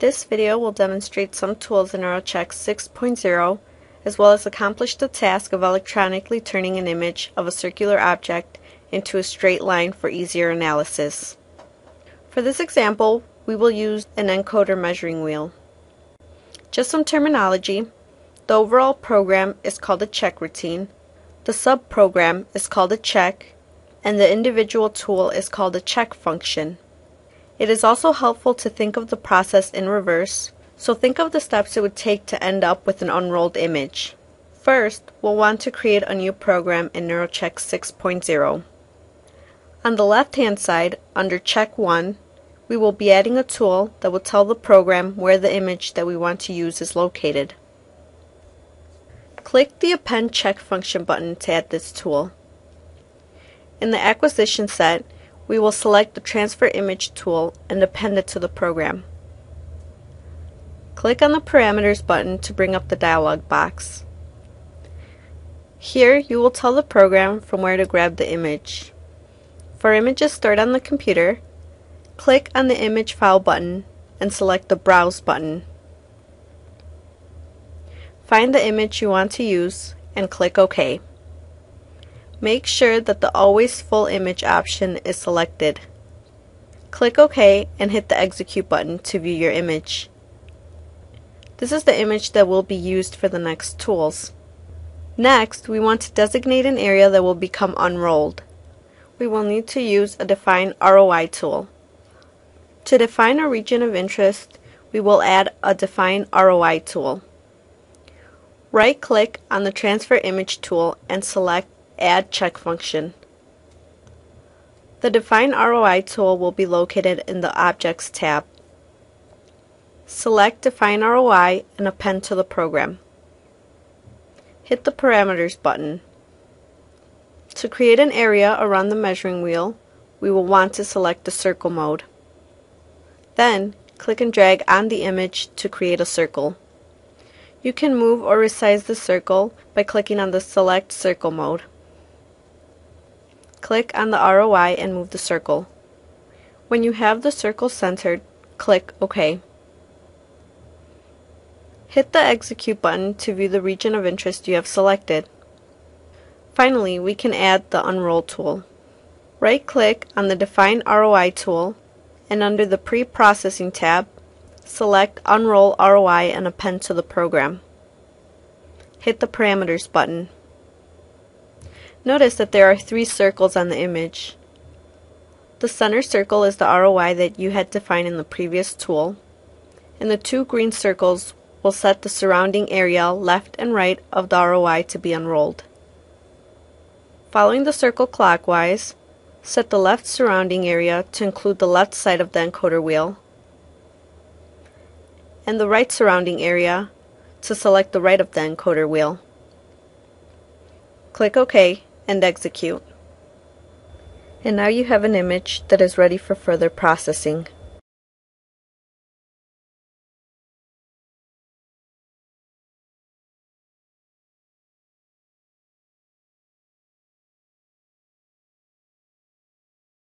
This video will demonstrate some tools in NeuroCheck 6.0, as well as accomplish the task of electronically turning an image of a circular object into a straight line for easier analysis. For this example, we will use an encoder measuring wheel. Just some terminology: the overall program is called a check routine, the sub-program is called a check, and the individual tool is called a check function. It is also helpful to think of the process in reverse, so think of the steps it would take to end up with an unrolled image. First, we'll want to create a new program in NeuroCheck 6.0. On the left-hand side, under Check 1, we will be adding a tool that will tell the program where the image that we want to use is located. Click the Append Check function button to add this tool. In the acquisition set, we will select the Transfer Image tool and append it to the program. Click on the Parameters button to bring up the dialog box. Here you will tell the program from where to grab the image. For images stored on the computer, click on the Image File button and select the Browse button. Find the image you want to use and click OK. Make sure that the Always Full Image option is selected. Click OK and hit the Execute button to view your image. This is the image that will be used for the next tools. Next, we want to designate an area that will become unrolled. We will need to use a Define ROI tool. To define a region of interest, we will add a Define ROI tool. Right-click on the Transfer Image tool and select Add Check function. The Define ROI tool will be located in the Objects tab. Select Define ROI and append to the program. Hit the Parameters button. To create an area around the measuring wheel, we will want to select the circle mode. Then, click and drag on the image to create a circle. You can move or resize the circle by clicking on the Select Circle mode. Click on the ROI and move the circle. When you have the circle centered, click OK. Hit the Execute button to view the region of interest you have selected. Finally, we can add the Unroll tool. Right-click on the Define ROI tool and under the Pre-Processing tab, select Unroll ROI and append to the program. Hit the Parameters button. Notice that there are 3 circles on the image. The center circle is the ROI that you had defined in the previous tool, and the 2 green circles will set the surrounding area left and right of the ROI to be unrolled. Following the circle clockwise, set the left surrounding area to include the left side of the encoder wheel, and the right surrounding area to select the right of the encoder wheel. Click OK and execute. And now you have an image that is ready for further processing.